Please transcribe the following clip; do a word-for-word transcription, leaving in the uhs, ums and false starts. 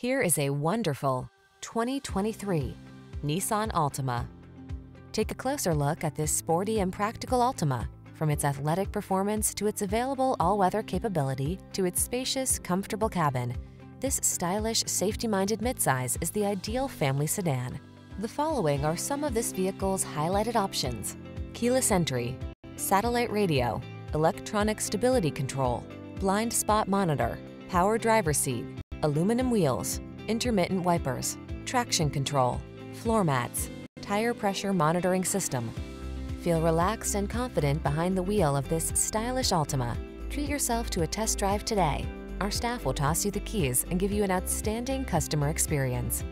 Here is a wonderful twenty twenty-three Nissan Altima. Take a closer look at this sporty and practical Altima. From its athletic performance to its available all-weather capability to its spacious, comfortable cabin, this stylish, safety-minded midsize is the ideal family sedan. The following are some of this vehicle's highlighted options: keyless entry, satellite radio, electronic stability control, blind spot monitor, power driver seat, aluminum wheels, intermittent wipers, traction control, floor mats, tire pressure monitoring system. Feel relaxed and confident behind the wheel of this stylish Altima. Treat yourself to a test drive today. Our staff will toss you the keys and give you an outstanding customer experience.